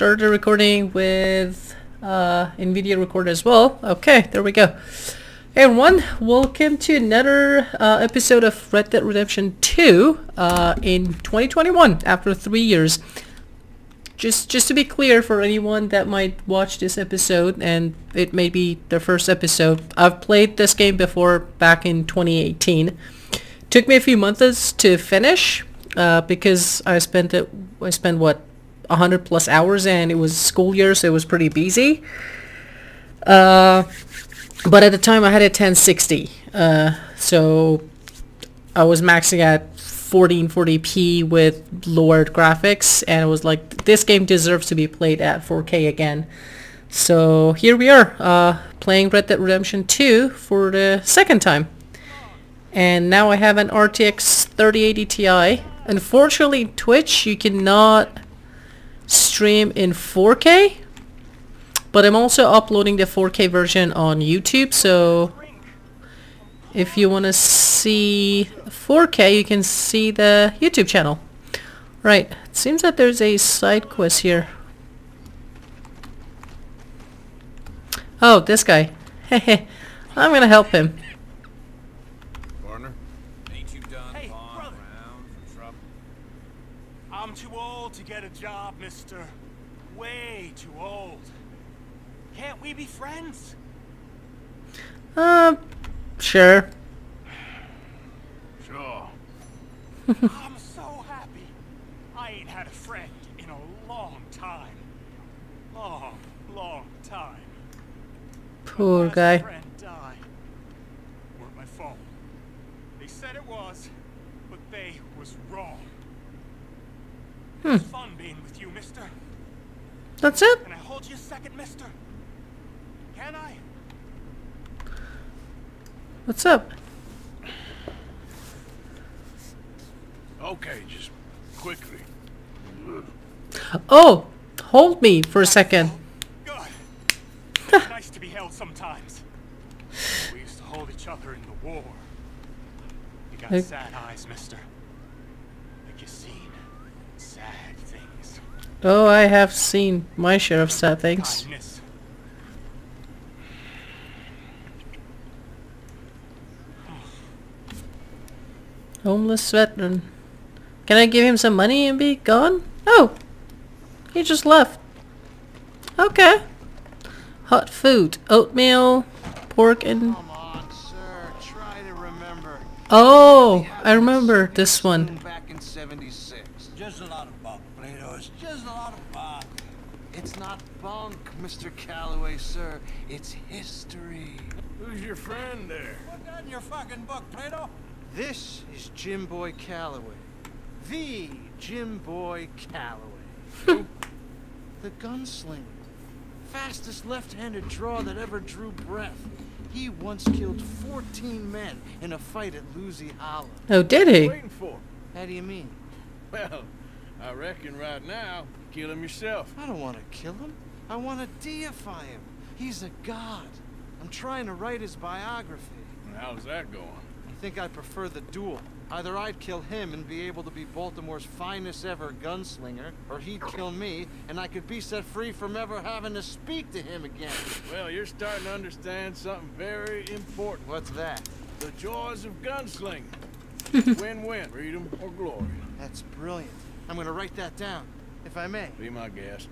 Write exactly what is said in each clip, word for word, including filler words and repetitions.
started recording with uh, Nvidia recorder as well. Okay, there we go. Hey everyone, welcome to another uh, episode of Red Dead Redemption two uh, in twenty twenty-one after three years. Just just to be clear for anyone that might watch this episode and it may be their first episode, I've played this game before back in twenty eighteen. Took me a few months to finish uh, because I spent it, I spent what one hundred plus hours, and it was school year, so it was pretty busy. Uh, but at the time I had a ten sixty, uh, so I was maxing at fourteen forty p with lowered graphics, and it was like, this game deserves to be played at four K again. So here we are, uh, playing Red Dead Redemption two for the second time. And now I have an R T X thirty eighty T I. Unfortunately, Twitch, you cannot stream in four K, but I'm also uploading the four K version on YouTube, so if you want to see four K, you can see the YouTube channel. Right, it seems that there's a side quest here. Oh, this guy. Hehe. I'm gonna help him. Partner, ain't you done? Hey, brother. Trouble? I'm too old to get a job, mister. Way too old. Can't we be friends? Um. Sure. Sure. I'm so happy. I ain't had a friend in a long time. Long, long time. Poor guy. My friend died. Weren't my fault. They said it was, but they was wrong. Hmm. It's fun being with you, mister. That's it? Can I hold you a second, mister? Can I? What's up? Okay, just quickly. Oh, hold me for a second. Good. Nice to be held sometimes. We used to hold each other in the war. You got okay. Sad eyes, mister. Like you've seen sad things. Oh, I have seen my share of sad things. Kindness. Homeless veteran. Can I give him some money and be gone? Oh! He just left. Okay. Hot food. Oatmeal, pork, and... Come on, sir. Try to remember. Oh! I remember this one. Back in seventy-six. Just a lot of bunk, Plato. It's just a lot of bunk. It's not bunk, Mister Calloway, sir. It's history. Who's your friend there? Put that in your fucking book, Plato. This is Jim Boy Calloway. The Jim Boy Calloway. The gunslinger. Fastest left-handed draw that ever drew breath. He once killed fourteen men in a fight at Lucy Hollow. Oh, did he? Waiting for? How do you mean? Well, I reckon right now, kill him yourself. I don't want to kill him. I want to deify him. He's a god. I'm trying to write his biography. How's that going? I think I prefer the duel. Either I'd kill him and be able to be Baltimore's finest ever gunslinger, or he'd kill me and I could be set free from ever having to speak to him again. Well, you're starting to understand something very important. What's that? The joys of gunslinging. Win-win. Freedom or glory. That's brilliant. I'm gonna write that down, if I may. Be my guest.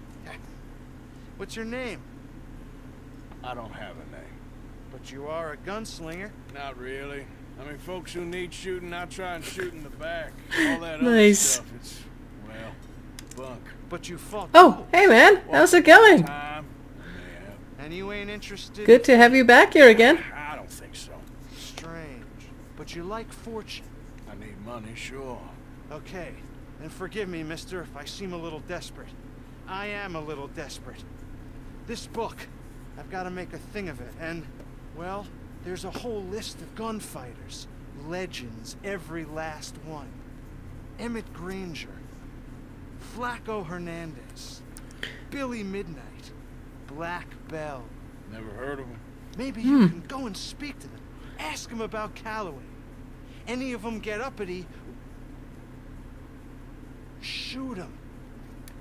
What's your name? I don't have a name. But you are a gunslinger. Not really. I mean, folks who need shooting, I try and shoot in the back. All that nice. Other stuff, it's, well, bunk. But you fought. Oh, hey man, how's it going? Time. Yeah. And you ain't interested. Good to have you back here again. I don't think so. Strange, but you like fortune. I need money, sure. Okay, and forgive me, mister, if I seem a little desperate. I am a little desperate. This book, I've got to make a thing of it, and, well... There's a whole list of gunfighters. Legends, every last one. Emmett Granger. Flacco Hernandez. Billy Midnight. Black Bell. Never heard of him. Maybe hmm. you can go and speak to them. Ask them about Calloway. Any of them get uppity, shoot him.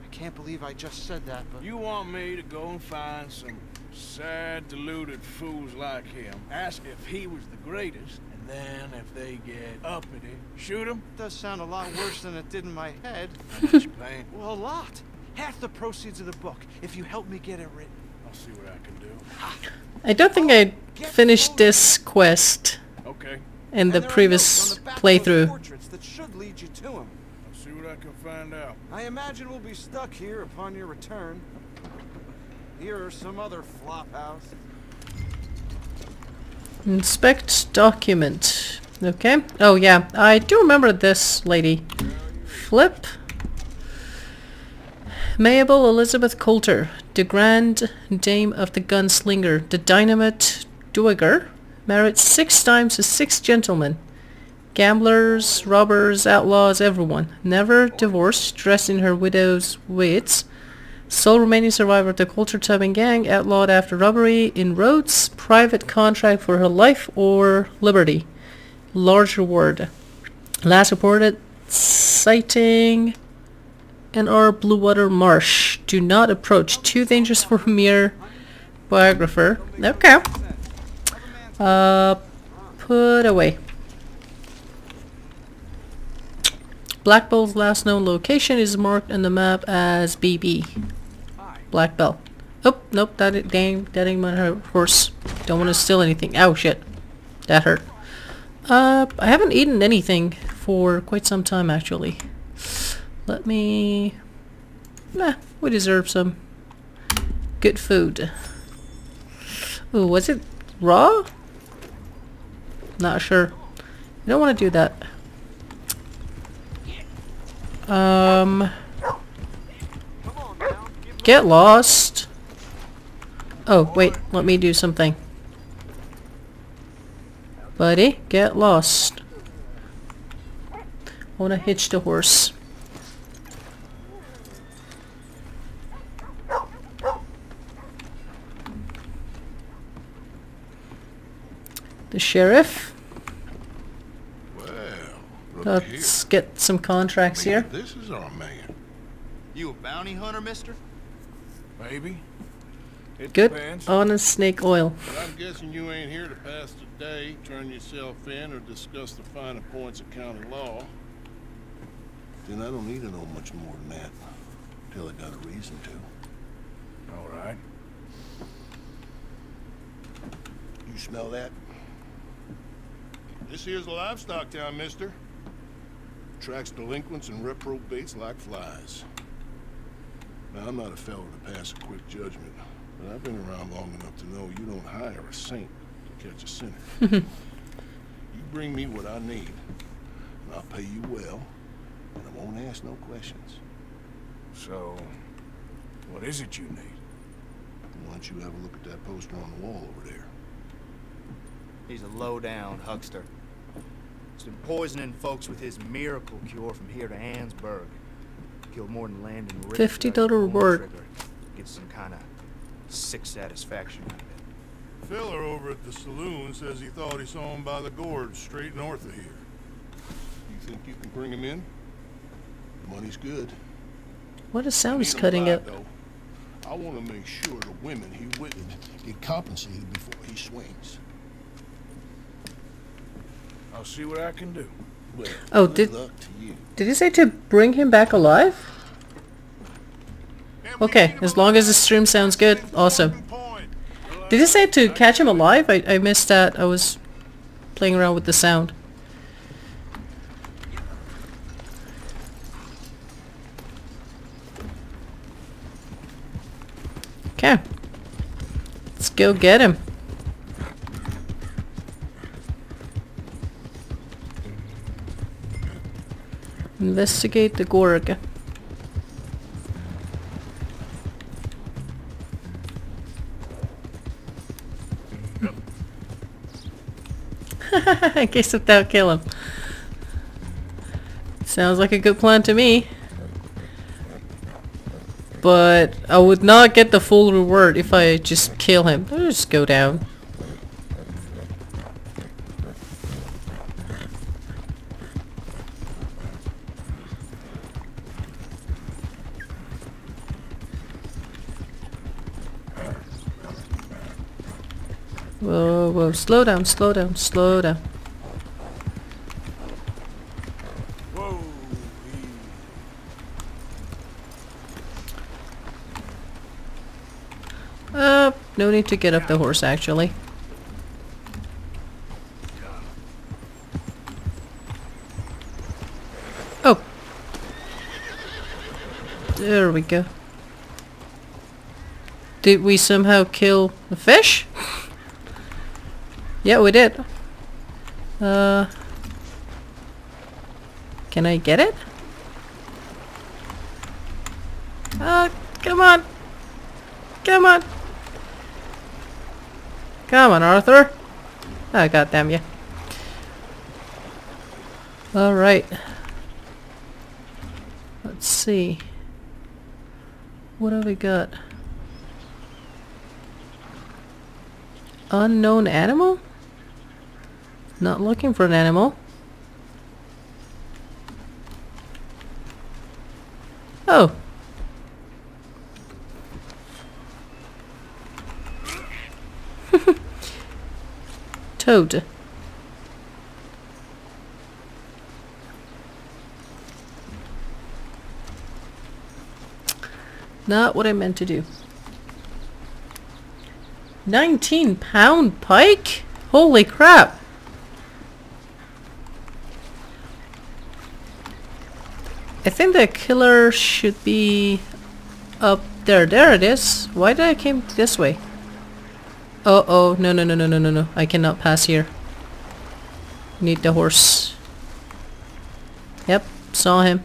I can't believe I just said that, but... You want me to go and find some sad, deluded fools like him, ask if he was the greatest, and then if they get uppity, shoot him? It does sound a lot worse than it did in my head. I just plain. Well, a lot. Half the proceeds of the book, if you help me get it written. I'll see what I can do. I don't think I finished this quest okay. in the previous playthrough. That should lead you to him. I'll see what I can find out. I imagine we'll be stuck here upon your return. Here are some other flop house. Inspect document. Okay. Oh yeah, I do remember this lady. Flip. Mabel Elizabeth Coulter, the Grand Dame of the Gunslinger, the Dynamite Duiger, married six times to six gentlemen. Gamblers, robbers, outlaws, everyone. Never divorced, dressed in her widow's weeds. Sole remaining survivor of the Culture Tubing Gang, outlawed after robbery in Rhodes. Private contract for her life or liberty. Large reward. Last reported sighting... and our Bluewater Marsh. Do not approach. Too dangerous for a mere biographer. Okay. Uh, put away. Black Bell's last known location is marked on the map as B B. Black Bell. Oh, nope. That dang, that ain't my horse. Don't want to steal anything. Ow, shit. That hurt. Uh, I haven't eaten anything for quite some time, actually. Let me... Nah, we deserve some good food. Ooh, was it raw? Not sure. I don't want to do that. Um... Get lost! Oh, wait, let me do something. Buddy, get lost. I want to hitch the horse. The sheriff. Well, let's here. get some contracts man, here. This is our man. You a bounty hunter, mister? Maybe. It Good depends. Honest snake oil. But I'm guessing you ain't here to pass the day, turn yourself in, or discuss the finer points of county law. Then I don't need to know much more than that. Till I got a reason to. All right. You smell that? This here's a livestock town, mister. Tracks delinquents and reprobates like flies. Now, I'm not a fellow to pass a quick judgment, but I've been around long enough to know you don't hire a saint to catch a sinner. You bring me what I need, and I'll pay you well, and I won't ask no questions. So, what is it you need? Why don't you have a look at that poster on the wall over there? He's a low-down huckster. He's been poisoning folks with his miracle cure from here to Ansburg. Killed more than land and river. Fifty dollar reward. Gets some kind of sick satisfaction out of it. Filler over at the saloon says he thought he saw him by the gorge straight north of here. You think you can bring him in? The money's good. What a sound he's cutting up. I want to make sure the women he witnessed get compensated before he swings. I'll see what I can do. Well, oh, did did he say to bring him back alive? Okay, as long as the stream sounds good, awesome. Did he say to catch him alive? I, I missed that. I was playing around with the sound. Okay. Let's go get him. Investigate the gorge. In case if that'll kill him. Sounds like a good plan to me. But I would not get the full reward if I just kill him. I'll just go down. Whoa, whoa, slow down, slow down, slow down. Whoa. Uh, no need to get up the horse, actually. Oh. There we go. Did we somehow kill the fish? Yeah, we did. Uh, can I get it? Uh, come on. Come on. Come on, Arthur. Oh, goddamn you. Alright. Let's see. What have we got? Unknown animal? Not looking for an animal. Oh. Toad. Not what I meant to do. nineteen pound pike? Holy crap! I think the killer should be up there. There it is. Why did I came this way? Uh oh, no, no, no, no, no, no, no. I cannot pass here. Need the horse. Yep, saw him.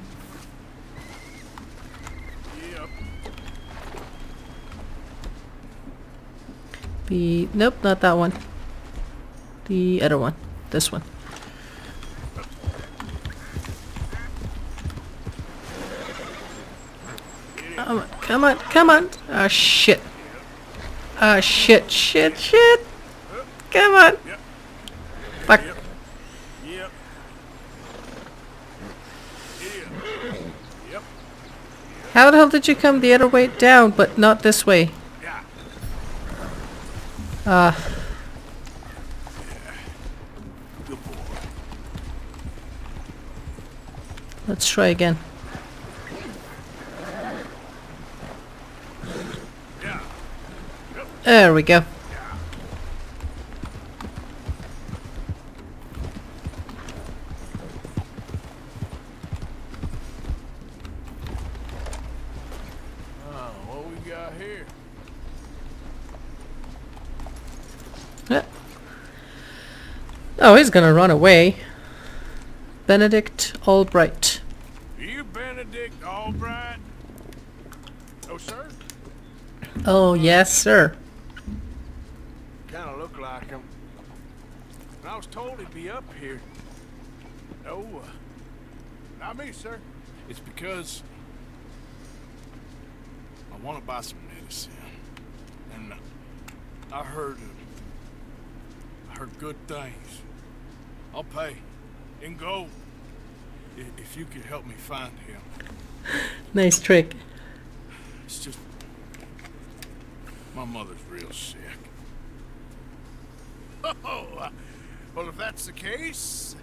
The, nope, not that one. The other one. This one. Come on, come on, come on. Ah, shit. Ah, shit, shit, shit. Come on. Fuck. How the hell did you come the other way down, but not this way? Uh. Good boy. Let's try again. Yeah. Yep. There we go. Yeah. Oh, what we got here? Oh, he's gonna run away. Benedict Albright. Are you Benedict Albright? Oh, sir? Oh, yes, sir. Kinda look like him. I was told he'd be up here. Oh, uh, not me, sir. It's because I want to buy some medicine. And I heard of I heard good things. I'll pay in gold if you could help me find him. Nice trick. It's just my mother's real sick. Oh, well, if that's the case,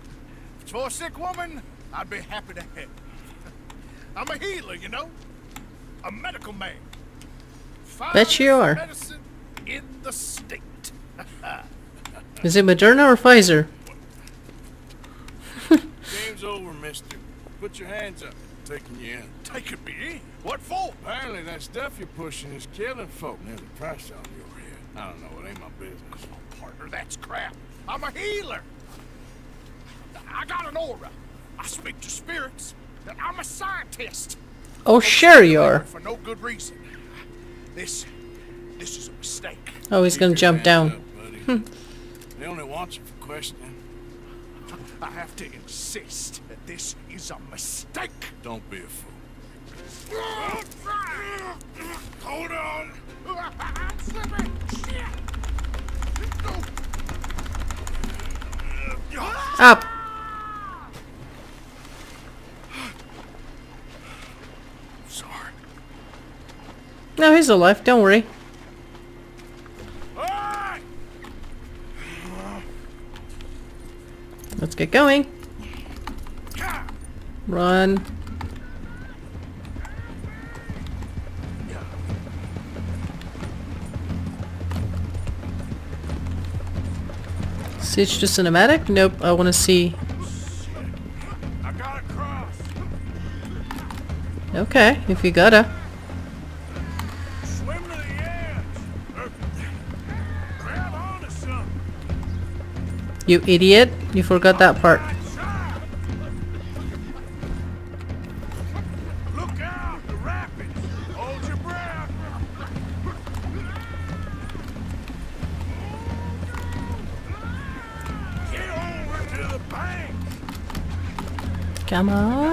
for a sick woman, I'd be happy to help. I'm a healer, you know, a medical man. Find Bet you are. Medicine in the state. Is it Moderna or Pfizer? Game's over, mister. Put your hands up. Taking you in. Taking me in? What for? Apparently that stuff you're pushing is killing folk. There's a price on your head. I don't know. It ain't my business. Oh, partner, that's crap. I'm a healer. I got an aura. I speak to spirits. I'm a scientist. Oh, sure you are. For no good reason. This, this is a mistake. Oh, he's gonna jump down. Hmm. They only want you for questioning. I have to insist that this is a mistake. Don't be a fool. Hold on. I'm slipping. Shit. Up. Sorry. No, he's alive. Don't worry. get going. Run. Switch to cinematic? Nope, I want to see. Okay, if you gotta. You idiot, you forgot that part. Look out, the rapids. Hold your breath. Get over to the bank. Come on.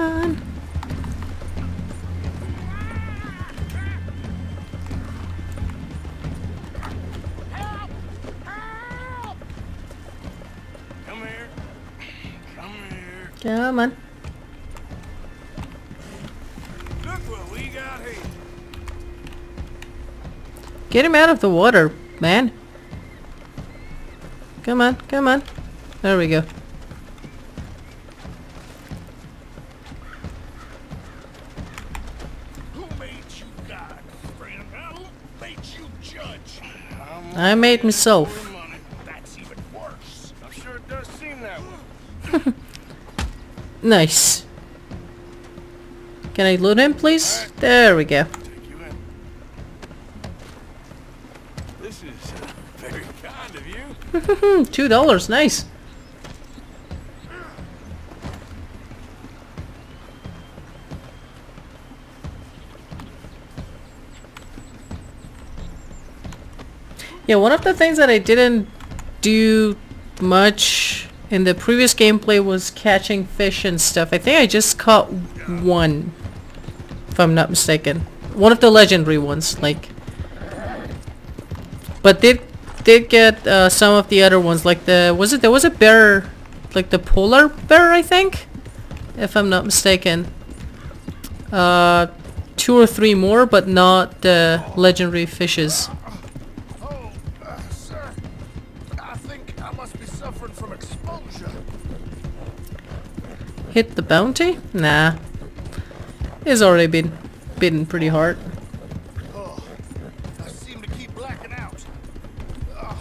Come on. Look what we got here. Get him out of the water, man. Come on, come on. There we go. Who made you God, friend? Who made you judge? I made myself. That's even worse. I'm sure it does seem that way. Nice. Can I loot him, please? Right. There we go. This is uh, very kind of you. Two dollars, nice. Yeah, one of the things that I didn't do much in the previous gameplay was catching fish and stuff. I think I just caught one, if I'm not mistaken. One of the legendary ones, like. But did did get uh, some of the other ones, like the was it there was a bear, like the polar bear, I think, if I'm not mistaken. Uh, two or three more, but not the legendary fishes. Hit the bounty? Nah. It's already been bitten pretty hard. Oh, I seem to keep blacking out. Oh,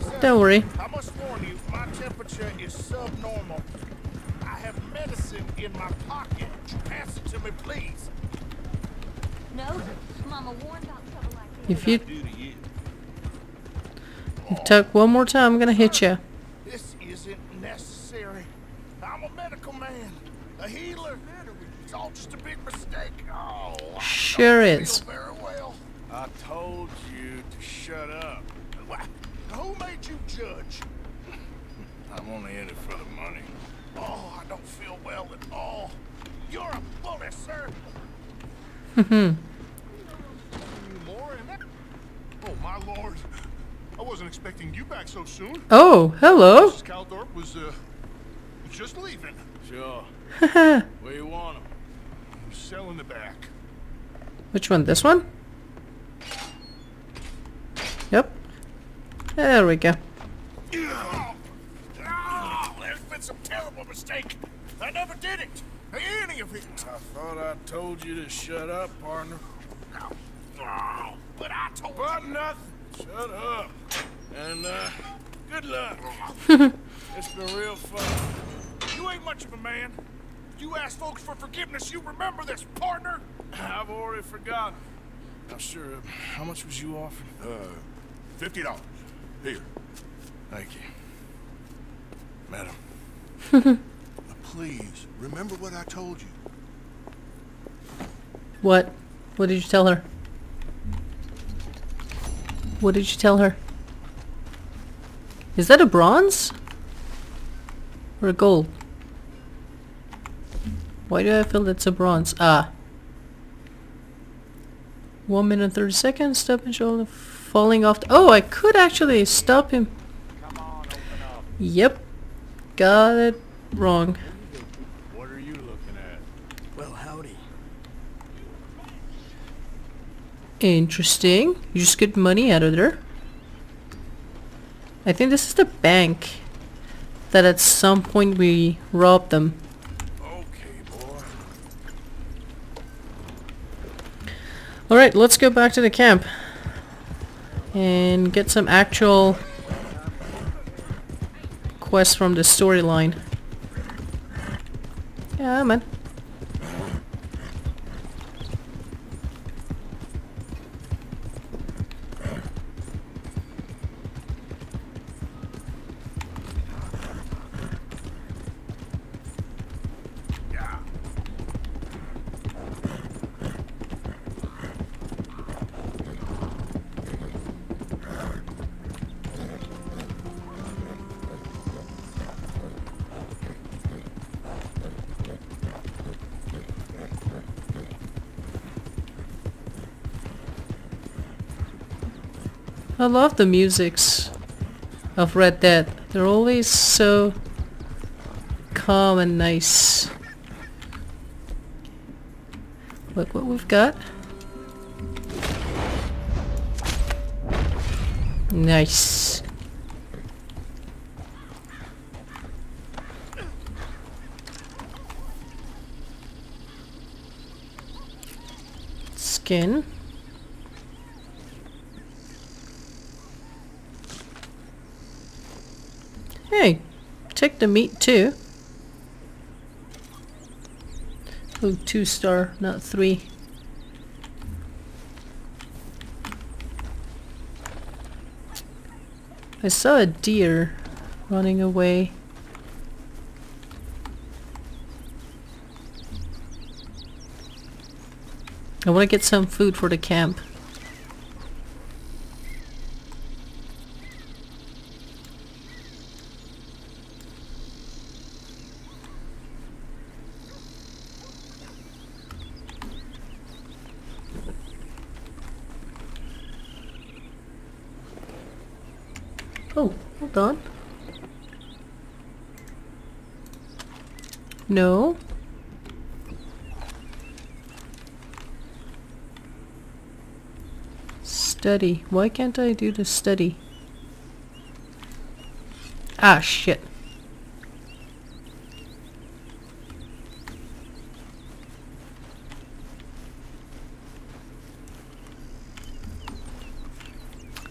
sir, don't worry. I must warn you, my temperature is subnormal. I have medicine in my pocket. Pass it to me, please. No, Mama warned about trouble like this. If you, you. Oh. Talk one more time, I'm gonna hit you. This isn't necessary. I'm a medical man, a healer. It's all just a big mistake. Oh, sure is. Very well. I told you to shut up. Who made you judge? I'm only in it for the money. Oh, I don't feel well at all. You're a bully, sir. Mm-hmm. Oh, my lord. I wasn't expecting you back so soon. Oh, hello. Missus Caldorp was, uh, just leaving. Sure. Where you want them? I'm selling the back. Which one? This one? Yep. There we go. Oh, there's been some terrible mistake. I never did it. Any of it. I thought I told you to shut up, partner. No. Oh, but I told but you. But nothing. Shut up. And uh, good luck. It's been real fun. You ain't much of a man. You ask folks for forgiveness, you remember this, partner? I've already forgotten. Now, sure, how much was you offered? Uh, fifty dollars. Here. Thank you. Madam. Now, please, remember what I told you. What? What did you tell her? What did you tell her? Is that a bronze? Or a gold? Why do I feel that's a bronze? Ah. one minute thirty seconds, stop and shoulder falling off. Oh, I could actually stop him. Come on, open up. Yep. Got it wrong. What are you looking at? Well, howdy. Interesting. You just get money out of there. I think this is the bank. that at some point we robbed them. Okay, boy. All right, let's go back to the camp and get some actual quests from the storyline. Yeah, man. I love the musics of Red Dead. They're always so calm and nice. Look what we've got. Nice. Skin. Hey, take the meat too. Oh, two star, not three. I saw a deer running away. I want to get some food for the camp. On. No. Study. Why can't I do the study? Ah, shit.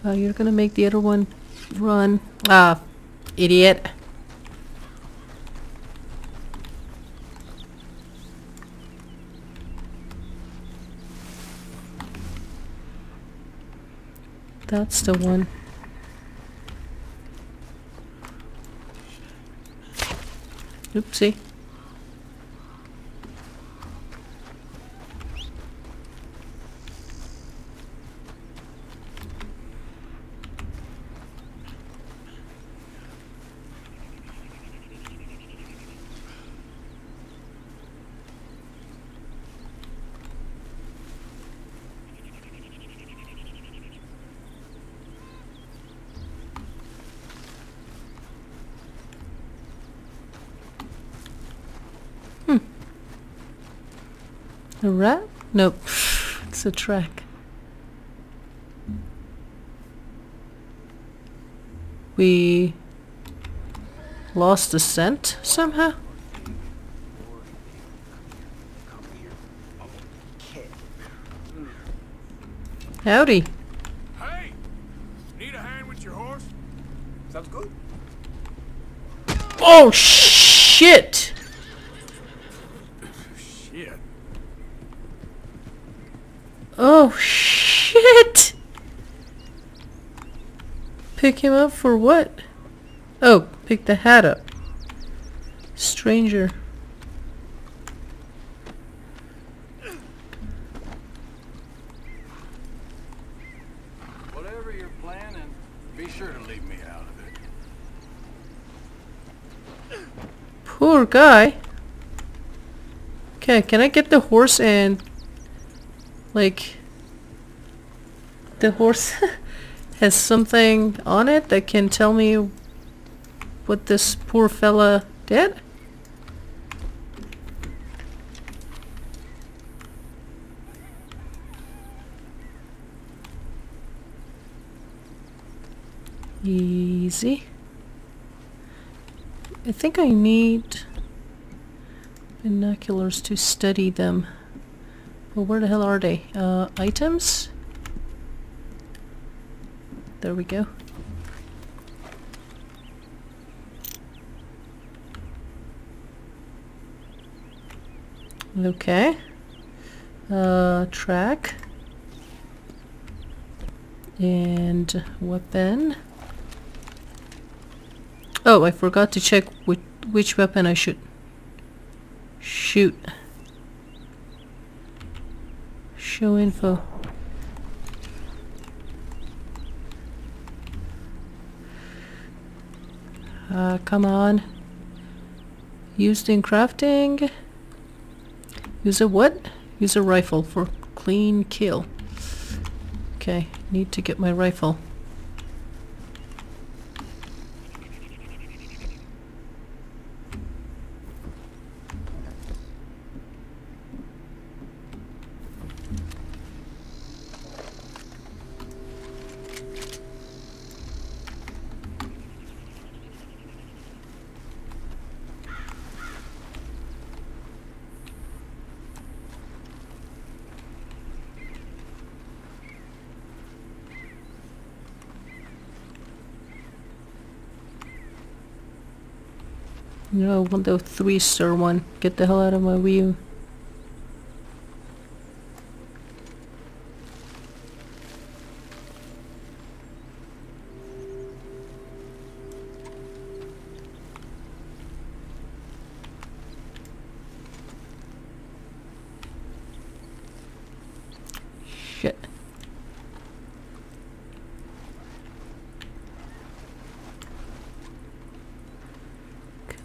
Oh, you're gonna make the other one run. Ah, idiot. That's the one. Oopsie. A rat? Nope. It's a track. We lost the scent somehow? Howdy. Hey! Need a hand with your horse? Sounds good. Oh shit! Oh shit! Pick him up for what? Oh, pick the hat up. Stranger. Whatever you're planning, be sure to leave me out of it. Poor guy. Okay, can I get the horse and like the horse has something on it that can tell me what this poor fella did? Easy. I think I need binoculars to study them. Well, where the hell are they? Uh, items? There we go. Okay. Uh, track. And weapon. Oh, I forgot to check which, which weapon I should shoot. Show info. Uh, come on. Used in crafting. Use a what? Use a rifle for clean kill. Okay, need to get my rifle. No, one of those three star one. Get the hell out of my view. Shit.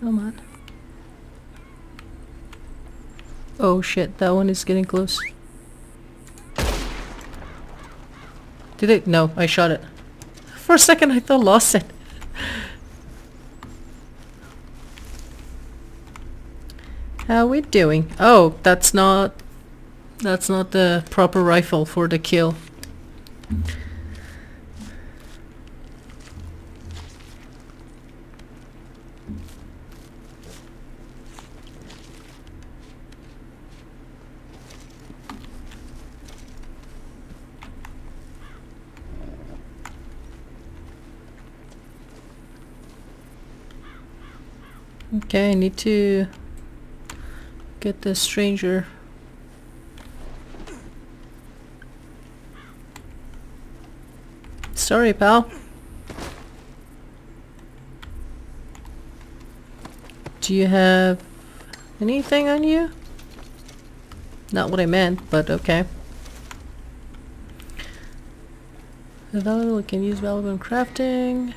Come on. Oh shit, that one is getting close. Did it? No, I shot it. For a second I thought I lost it. How we doing? Oh, that's not... That's not the proper rifle for the kill. Okay, I need to get the stranger. Sorry, pal. Do you have anything on you? Not what I meant, but okay. Although we can use valuable crafting.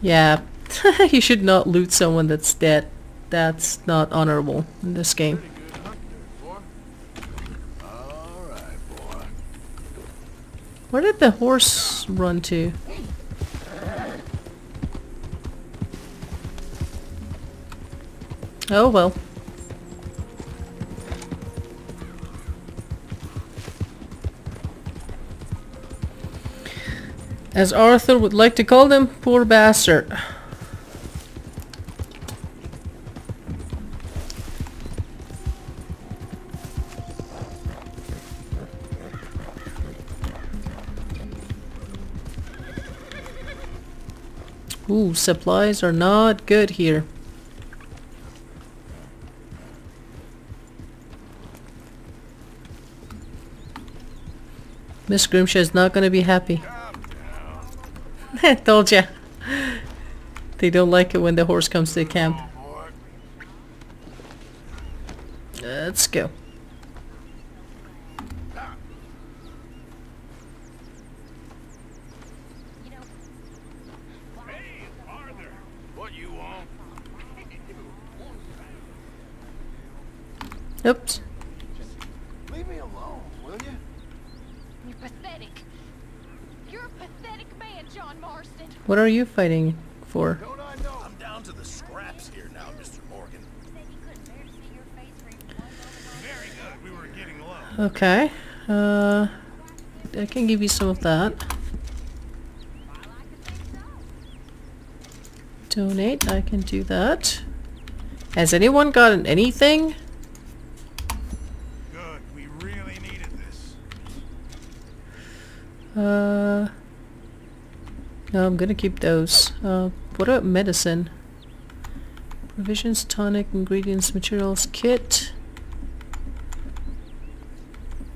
Yeah. You should not loot someone that's dead. That's not honorable in this game. Where did the horse run to? Oh well. As Arthur would like to call them, poor bastard. Ooh, supplies are not good here. Miss Grimshaw is not going to be happy. I told ya. They don't like it when the horse comes to the camp. Let's go. Oops. Leave me alone, will you? You're pathetic. You're a pathetic man, John Marston. What are you fighting for? Don't I know? I'm down to the scraps here now, Mister Morgan. Very good. We were getting low. Okay. Uh, I can give you some of that. donate, I can do that. Has anyone gotten anything? Good, we really needed this. Uh, no, I'm gonna keep those. Uh, what about medicine? Provisions, tonic, ingredients, materials, kit.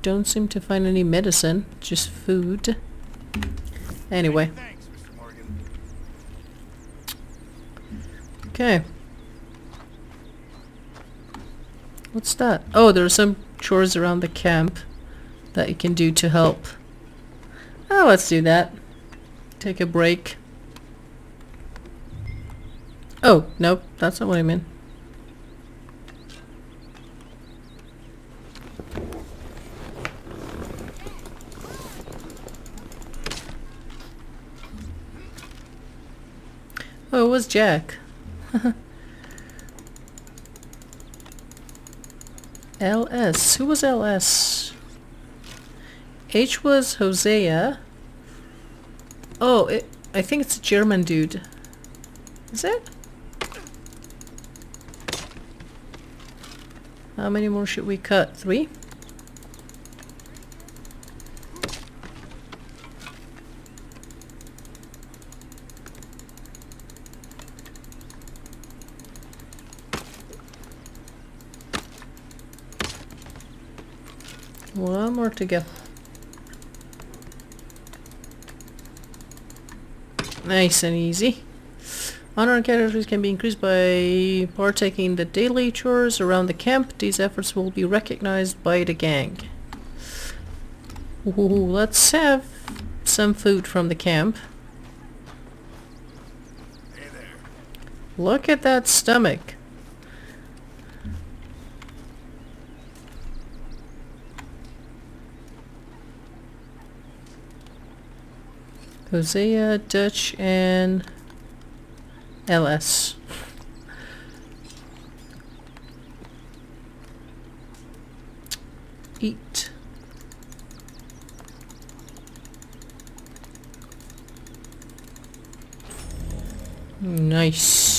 Don't seem to find any medicine, just food. Anyway. Thanks, Mister Morgan. Okay. What's that? Oh, there are some chores around the camp that you can do to help. Oh, let's do that. Take a break. Oh, nope, that's not what I meant. Oh, it was Jack. L S. Who was L S? H was Hosea. Oh, it, I think it's a German dude. Is it? How many more should we cut? Three? One more to go. Nice and easy. Honor and characters can be increased by partaking in the daily chores around the camp. These efforts will be recognized by the gang. Ooh, let's have some food from the camp. Hey there. Look at that stomach. Hosea, Dutch, and L S. Eat. Nice.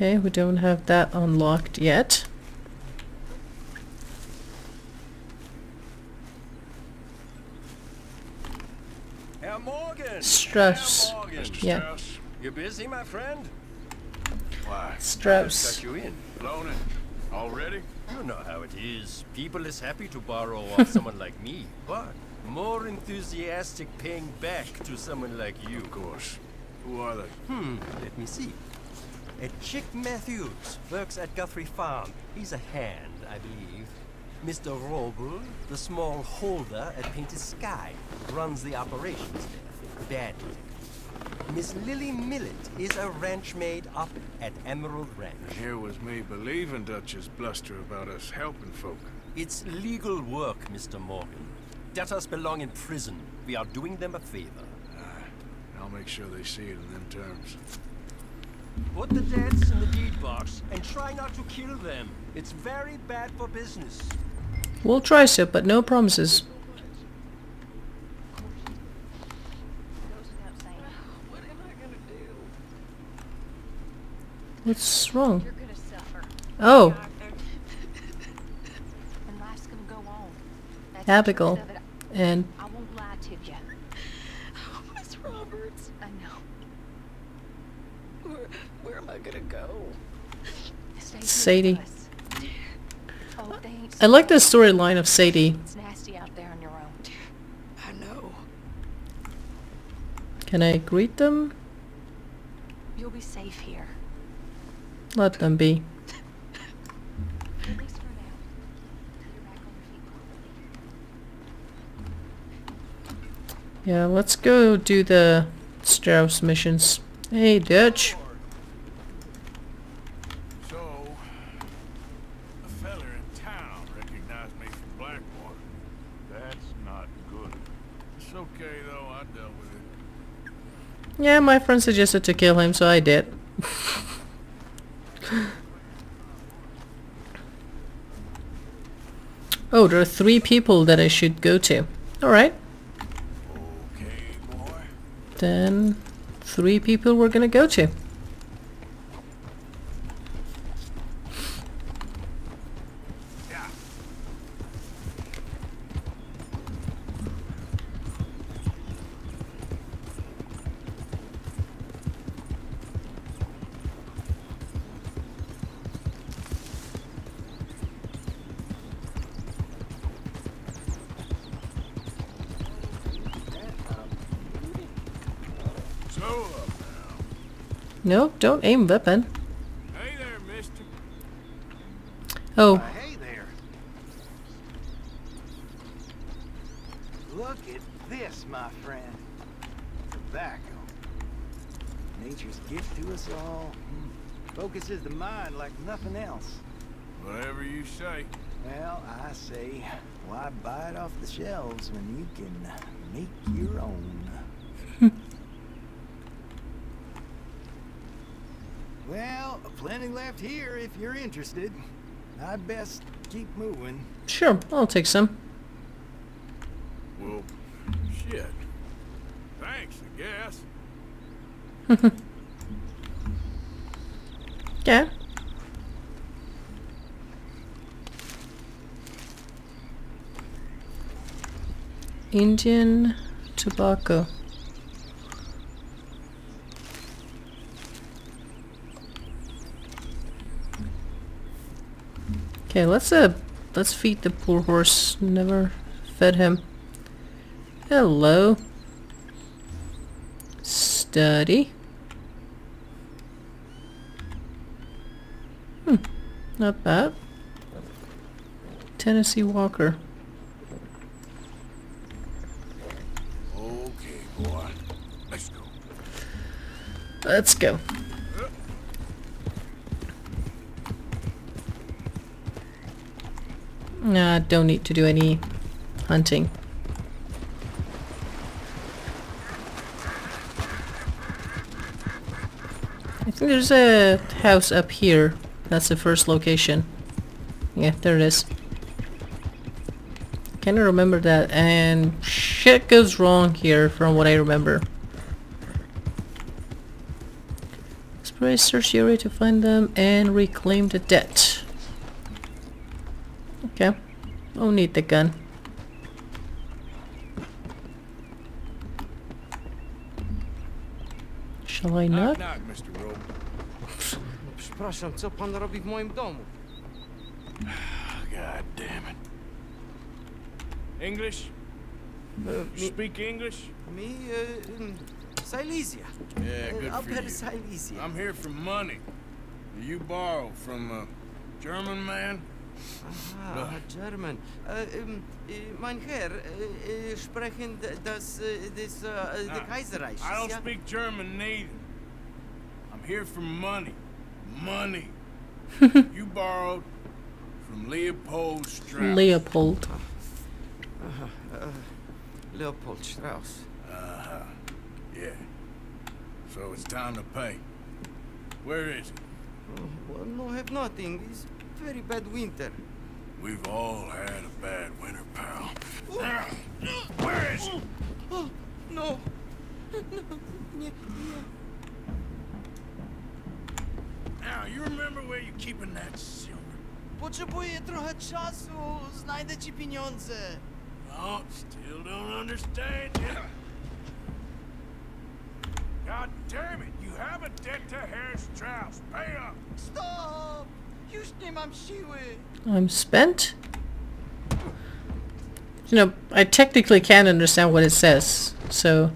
Okay, we don't have that unlocked yet. Herr Morgan. Strauss. Herr Morgan. Mister Yeah. Strauss. You busy, my friend? Why? Strauss. You in. Blown it. Already? You know how it is. People is happy to borrow off someone like me, but more enthusiastic paying back to someone like you. Of course. Who are they? Hmm. Let me see. A Chick Matthews works at Guthrie Farm. He's a hand, I believe. Mister Roble, the small holder at Painted Sky, runs the operations there. Badly. Miss Lily Millet is a ranch maid up at Emerald Ranch. Here was me believing Dutch's bluster about us helping folk. It's legal work, Mister Morgan. Debtors belong in prison. We are doing them a favor. Uh, I'll make sure they see it in them terms. Put the debts in the deed box and try not to kill them. It's very bad for business. We'll try, sir, but no promises. What am I gonna do? What's wrong? You're gonna suffer. Oh. And life's gonna go on. That's Abigail. And I won't lie to you. Oh, Miss Roberts. I know. Where, where am I gonna go? Sadie. Oh, I like the storyline of Sadie. It's nasty out there on your own. I know. Can I greet them? You'll be safe here. Let them be. At least for now. You're back on your feet. Yeah, let's go do the Strauss missions. Hey, Dutch. So, a feller in town recognized me from Blackwater. That's not good. It's okay, though. I dealt with it. Yeah, my friend suggested to kill him, so I did. Oh, there are three people that I should go to. Alright. Okay, then three people we're gonna go to. No, don't aim weapon. Hey there, mister. Oh. Uh, hey there. Look at this, my friend. Tobacco. Nature's gift to us all. Focuses the mind like nothing else. Whatever you say. Well, I say, why buy it off the shelves when you can make your own? Well, plenty left here if you're interested. I'd best keep moving. Sure, I'll take some. Well, shit. Thanks, I guess. Yeah. Indian tobacco. Okay, let's uh, let's feed the poor horse. Never fed him. Hello. Study. Hmm, not bad. Tennessee Walker. Okay, boy. Let's go. Let's go. Nah, I don't need to do any hunting. I think there's a house up here. That's the first location. Yeah, there it is. Kinda remember that, and shit goes wrong here from what I remember. Spray search the area to find them and reclaim the debt. Okay, I'll need the gun. Shall I not? Knock, knock, Mister Rob. Przepraszam, co pan robi w moim domu? God damn it. English? Uh, you speak English? Me, uh, in Silesia. Yeah, good uh, for you. Silesia. I'm here for money. You borrow from a German man? Ah, German. Uh, um, uh, mein Herr, uh, uh, sprechen das, uh, this, uh, nah, the Kaiserreich. I don't yeah? speak German neither. I'm here for money. Money. You borrowed from Leopold Strauss. Leopold. Uh, uh, uh, Leopold Strauss. Uh-huh. Yeah. So it's time to pay. Where is it? Oh, well, no, I have nothing. It's very bad winter. We've all had a bad winter, pal. Where is it? Oh, no. No. Now, you remember where you're keeping that silver? Potrzebuję trochę czasu. Znajdę ci pieniądze. Oh, still don't understand you. God damn it. You have a debt to Herr Strauss. Pay up. Stop. I'm spent? You know, I technically can't understand what it says, so...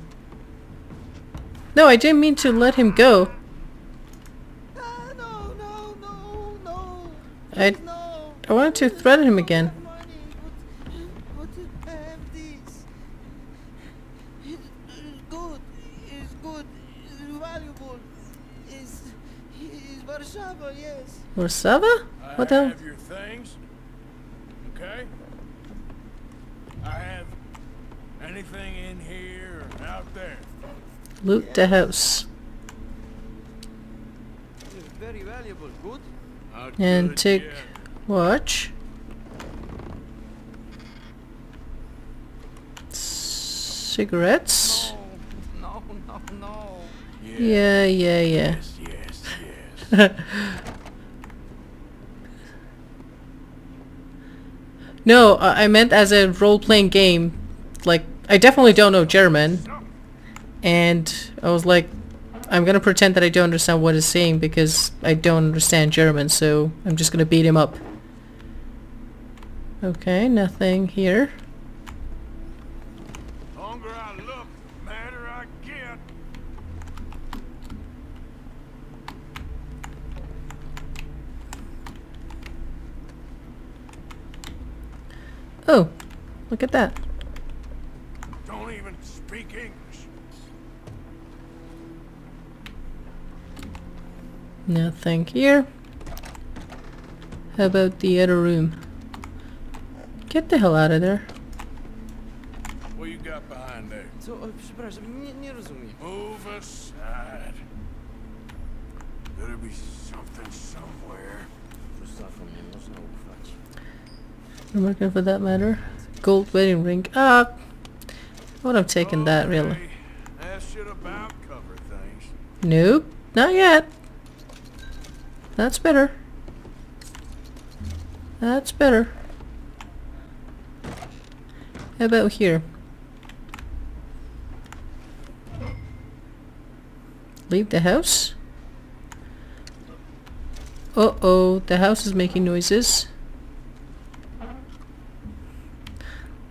No, I didn't mean to let him go. No, no, no, no, no. I, I wanted to threaten him again. Warszawa? What the? I have your things. Okay. I have anything in here or out there. Loot yeah. the house. It's very valuable. Good. And take yeah. watch. cigarettes. No, no, no, no. Yeah, yeah, yeah. Yes, yes, yes. No, I meant as a role-playing game. Like, I definitely don't know German. And I was like, I'm gonna pretend that I don't understand what he's saying because I don't understand German, so I'm just gonna beat him up. Okay, nothing here. Longer I look, madder I get. Oh, look at that. Don't even speak English. Nothing here. How about the other room? Get the hell out of there. What you got behind there? So, uh, move aside. There'll be something somewhere. I'm looking for that matter. Gold wedding ring. Ah, I would have taken okay. that really. That should about cover things. Nope, not yet. That's better. That's better. How about here? Leave the house? Uh oh, the house is making noises.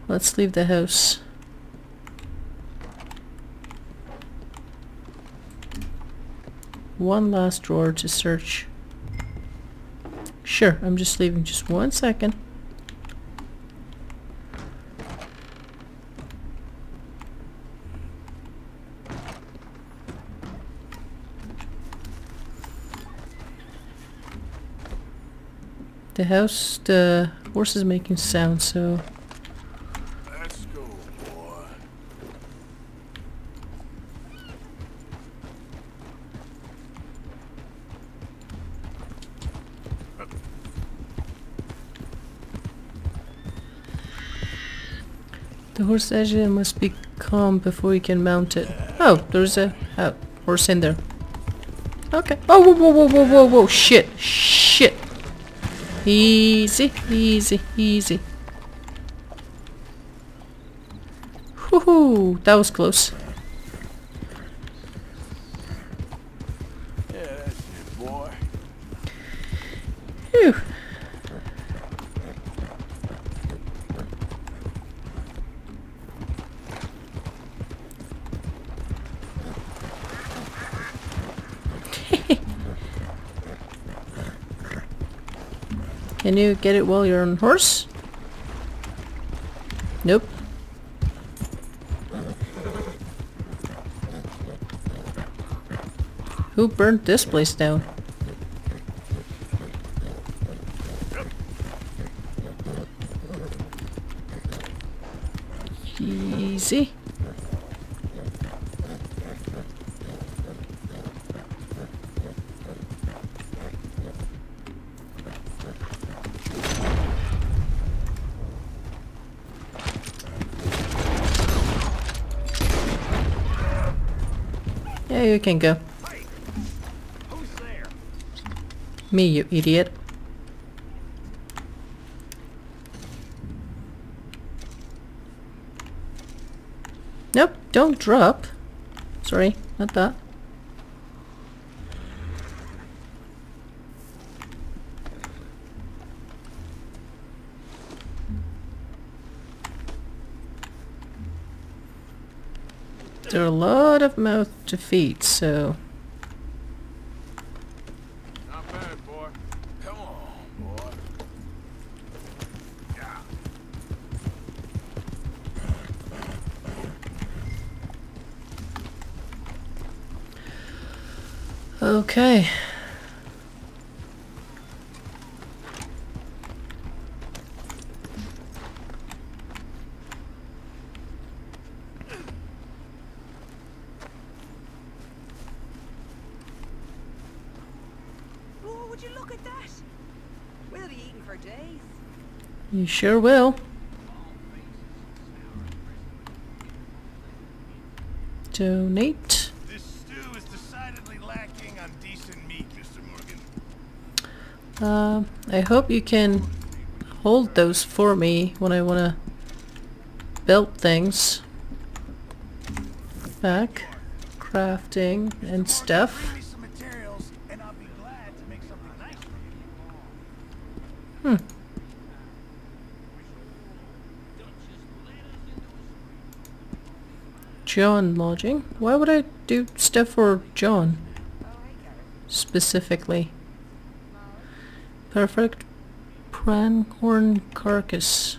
Let's leave the house. One last drawer to search. Sure, I'm just leaving just one second. The house, the horse is making sound, so... Let's go, boy. The horse actually must be calm before you can mount it. Oh, there's a oh, horse in there. Okay. Oh, whoa, whoa, whoa, whoa, whoa, whoa, shit, shit. Easy, easy, easy. Woohoo! That was close. Yeah, that's it, boy. Phew. Can you get it while you're on horse? Nope. Who burnt this place down? Easy. You can go. Hey, who's there? Me, you idiot. Nope, don't drop. Sorry, not that. There are a lot of mouth to feed, so... Not bad, boy. Come on, boy. Yeah. Okay. You sure will. donate. This stew is decidedly lacking on decent meat, Mister Morgan. Uh, I hope you can hold those for me when I wanna belt things. Back. Crafting and stuff. Hmm. John lodging? Why would I do stuff for John specifically? Perfect pronghorn carcass.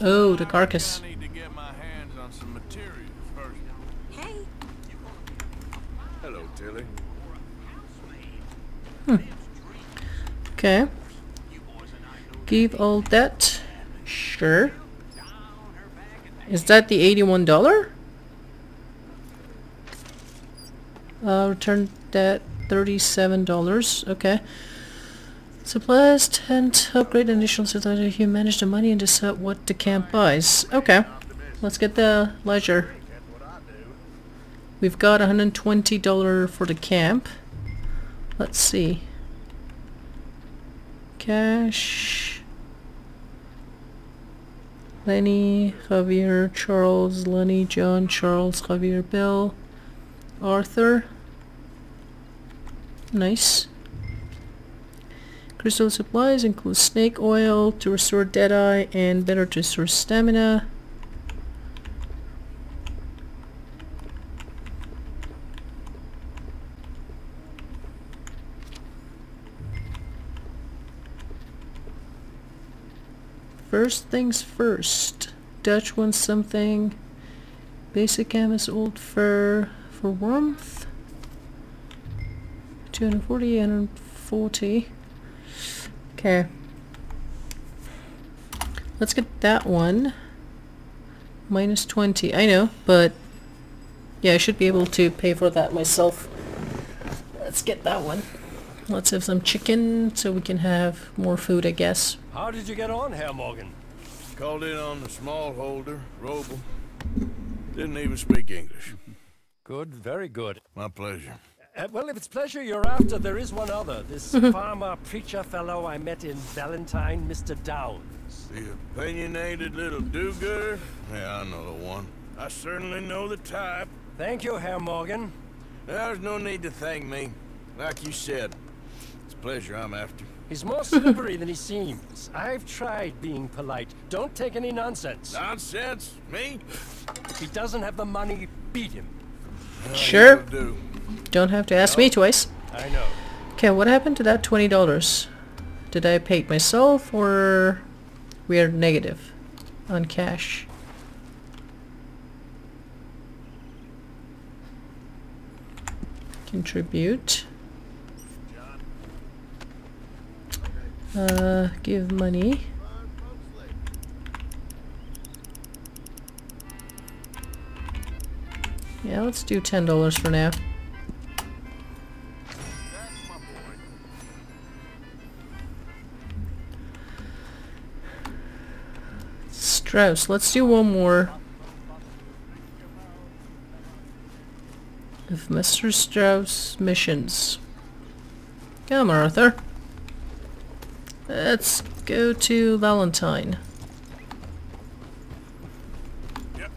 Oh, the carcass. Hello, Tilly. Hmm. Okay. Give all that. Sure. Is that the eighty-one dollars? Uh, return that thirty-seven dollars. Okay. Supplies, tent, upgrade initials so that you manage the money and decide what the camp buys. Okay. Let's get the leisure. We've got one hundred twenty dollars for the camp. Let's see. Cash. Lenny, Javier, Charles, Lenny, John, Charles, Javier, Bill, Arthur. Nice. Crystal supplies include snake oil to restore Deadeye and better to restore stamina. First things first. Dutch wants something. Basic canvas, old fur for warmth. two hundred forty, one hundred forty. Okay. Let's get that one. Minus twenty. I know, but yeah, I should be able to pay for that myself. Let's get that one. Let's have some chicken so we can have more food, I guess. How did you get on, Herr Morgan? Called in on the smallholder, Roble. Didn't even speak English. Good, very good. My pleasure. Uh, well, if it's pleasure you're after, there is one other. This farmer preacher fellow I met in Valentine, Mister Downs. The opinionated little do-gooder? Yeah, I know the one. I certainly know the type. Thank you, Herr Morgan. There's no need to thank me. Like you said, it's a pleasure I'm after. He's more slippery than he seems. I've tried being polite. Don't take any nonsense. Nonsense? Me? If he doesn't have the money, beat him. Sure. Do. Don't have to ask no. me twice. I know. Okay, what happened to that twenty dollars? Did I pay it myself, or we are negative on cash? Contribute. Uh, give money. Yeah, let's do ten dollars for now. Strauss, let's do one more. If Mister Strauss missions. Come on, Arthur. Let's go to Valentine. Yep.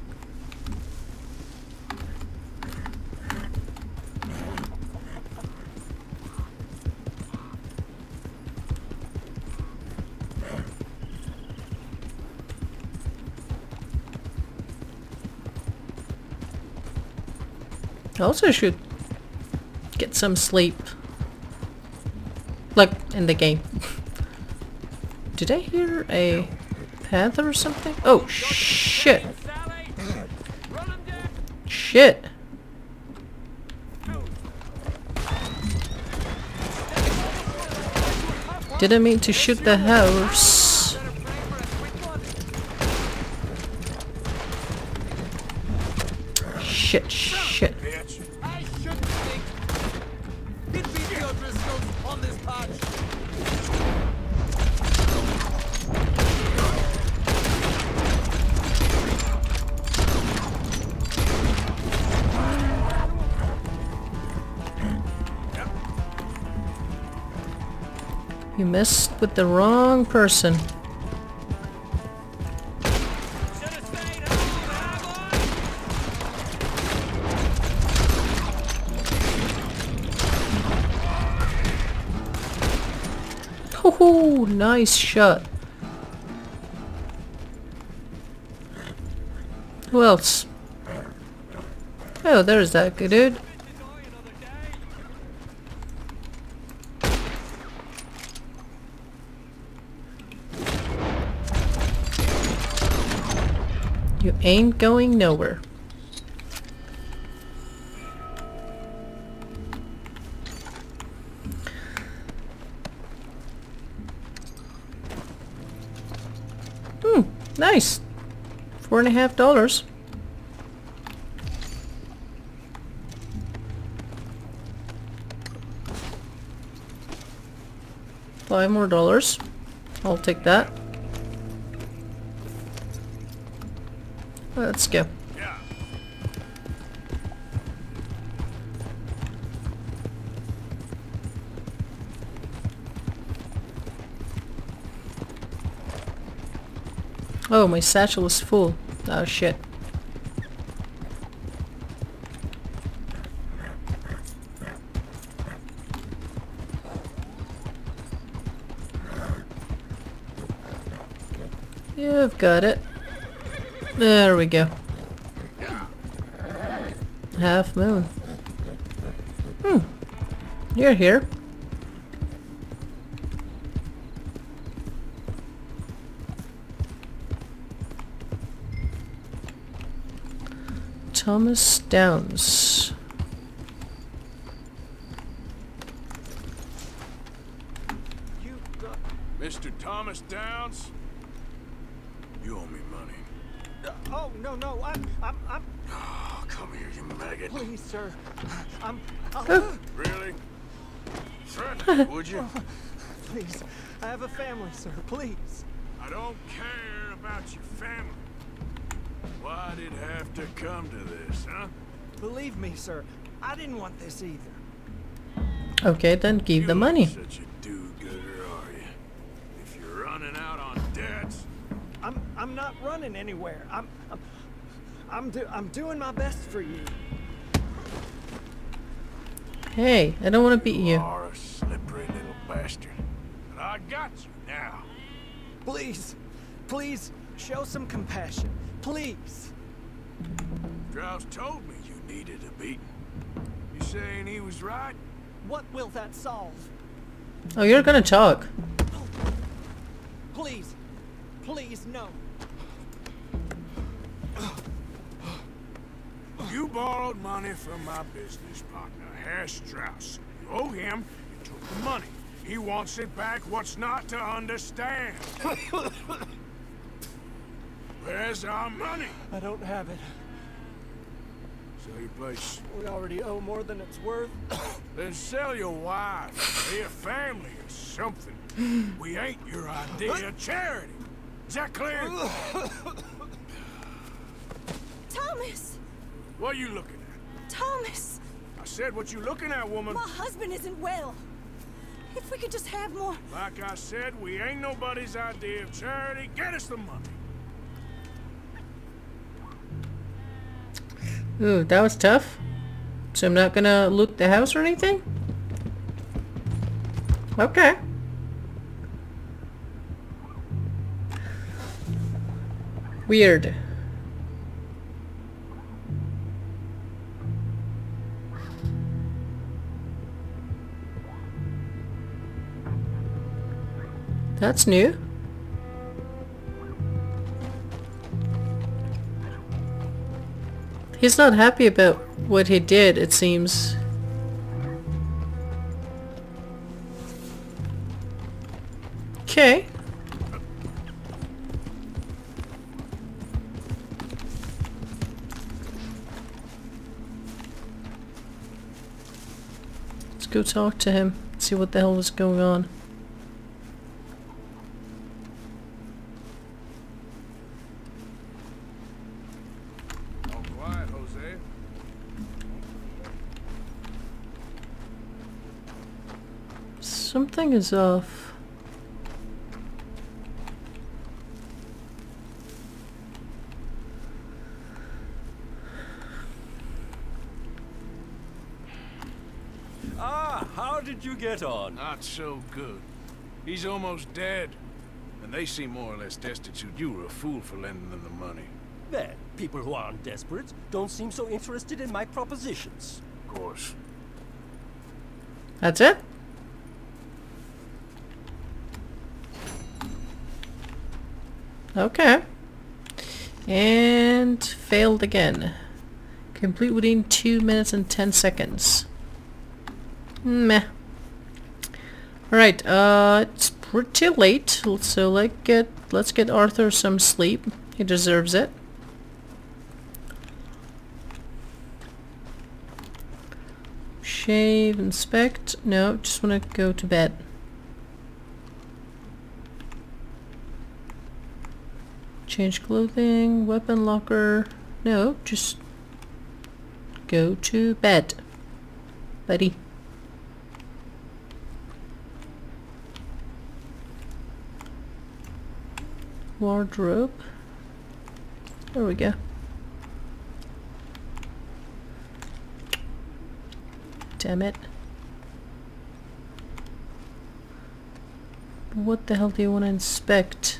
I also should get some sleep. Look, in the game. Did I hear a panther or something? Oh, shit! Shit! Didn't mean to shoot the house. Shit, shit. You messed with the wrong person. Oh, nice shot. Who else? Oh, there's that good dude. You ain't going nowhere. Hmm, nice. Four and a half dollars. Five more dollars. I'll take that. Let's go. Yeah. Oh, my satchel is full. Oh shit. You've got it. There we go. Half moon. Hmm. You're here. Thomas Downs. Mister Thomas Downs? You owe me money. Oh, no, no, I'm, I'm, I'm... Oh, come here, you maggot. Please, sir. I'm... I'll... Really? Threaten, would you? Oh, please, I have a family, sir, please. I don't care about your family. Why did it have to come to this, huh? Believe me, sir, I didn't want this either. Okay, then give you the money. Such a do-gooder, are you? If you're running out on debts... I'm I'm not running anywhere. I'm I'm I'm, do, I'm doing my best for you. Hey, I don't want to beat you. You are a slippery little bastard. And I got you now. Please, please show some compassion, please. Strauss told me you needed a beating. You saying he was right? What will that solve? Oh, you're gonna talk. Please. Please, no. You borrowed money from my business partner, Herr Strauss. You owe him, you took the money. He wants it back, what's not to understand? Where's our money? I don't have it. Sell your place. We already owe more than it's worth. Then sell your wife, be a family or something. We ain't your idea of charity. Is that clear? Thomas! What are you looking at? Thomas! I said what you looking at, woman. My husband isn't well. If we could just have more... Like I said, we ain't nobody's idea of charity. Get us the money. Ooh, that was tough. So I'm not gonna loot the house or anything? Okay. Weird. That's new. He's not happy about what he did, it seems. Okay. Go talk to him, see what the hell was going on. All quiet, Jose. Something is off. you get on? Not so good. He's almost dead. And they seem more or less destitute. You were a fool for lending them the money. Well, people who aren't desperate don't seem so interested in my propositions. Of course. That's it? Okay. And failed again. Complete within two minutes and ten seconds. Meh. Alright, uh, it's pretty late, so let's get, let's get Arthur some sleep. He deserves it. Shave, inspect. No, just want to go to bed. Change clothing, weapon locker. No, just go to bed, buddy. Wardrobe. There we go. Damn it. What the hell do you want to inspect?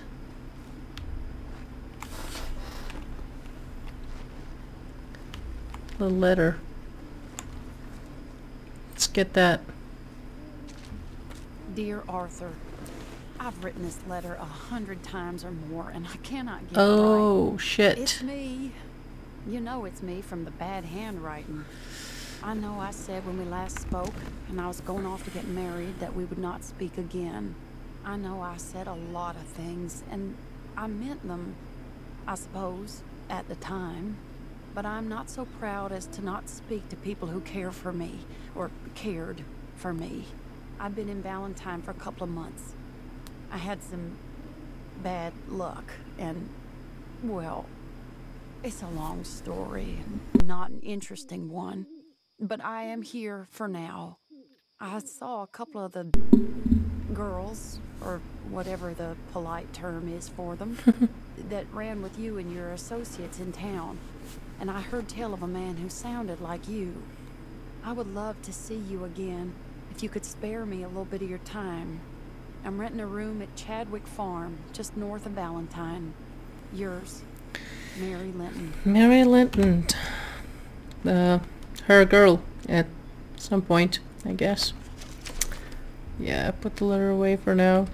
The letter. Let's get that. Dear Arthur, I've written this letter a hundred times or more, and I cannot get it right. Oh, shit. It's me. You know it's me from the bad handwriting. I know I said when we last spoke, and I was going off to get married, that we would not speak again. I know I said a lot of things, and I meant them, I suppose, at the time. But I'm not so proud as to not speak to people who care for me, or cared for me. I've been in Valentine for a couple of months. I had some bad luck, and, well, it's a long story, not an interesting one. But I am here for now. I saw a couple of the girls, or whatever the polite term is for them, that ran with you and your associates in town. And I heard tell of a man who sounded like you. I would love to see you again, if you could spare me a little bit of your time. I'm renting a room at Chadwick Farm, just north of Valentine. Yours, Mary Linton. Mary Linton. Uh... Her girl at some point, I guess. Yeah, put the letter away for now.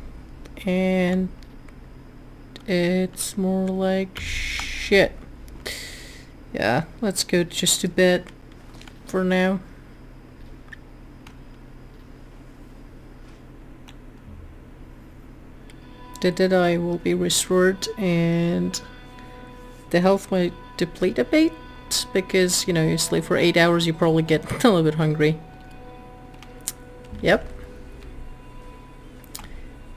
And it's more like shit. Yeah, let's go just to bed for now. The dead eye will be restored and the health might deplete a bit. Because, you know, you sleep for eight hours, you probably get a little bit hungry. Yep.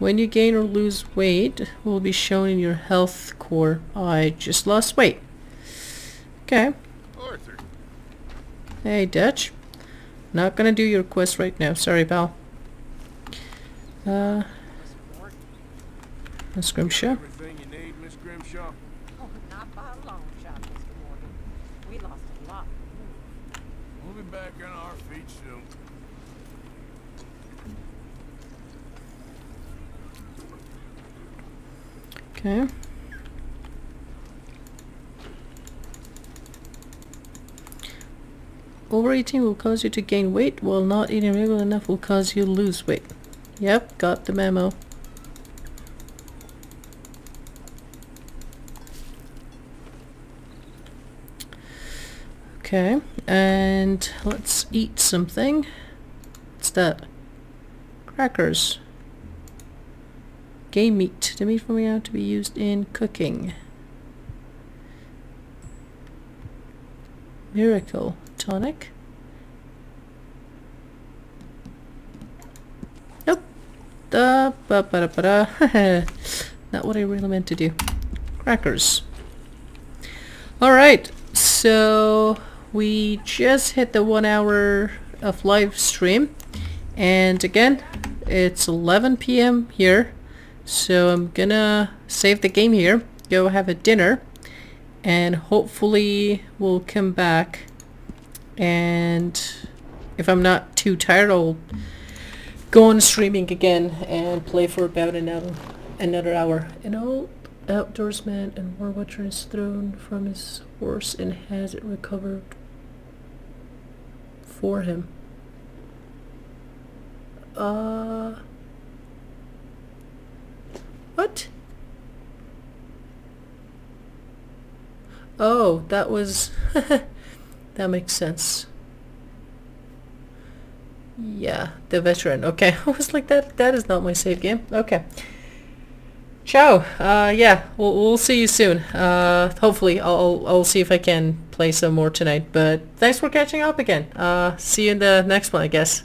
When you gain or lose weight, will be shown in your health score. I just lost weight. Okay. Arthur. Hey, Dutch. Not gonna do your quest right now. Sorry, pal. Uh. Miss Grimshaw. Okay. Overeating will cause you to gain weight, while not eating regular enough will cause you to lose weight. Yep, got the memo. Okay, and let's eat something. What's that? Crackers. Game meat. The meat from here to be used in cooking. Miracle tonic. Nope. Da ba ba da ba da. Not what I really meant to do. Crackers. All right. So we just hit the one hour of live stream, and again, it's eleven p m here. So I'm gonna save the game here, go have a dinner, and hopefully we'll come back, and if I'm not too tired I'll go on streaming again and play for about another, another hour. An old outdoorsman and war watcher is thrown from his horse and has it recovered for him. Uh... What? Oh, that was... that makes sense. Yeah, the veteran. Okay, I was like, that that is not my save game. Okay. Ciao. Uh, yeah, we'll, we'll see you soon. Uh, hopefully, I'll, I'll see if I can play some more tonight. But thanks for catching up again. Uh, see you in the next one, I guess.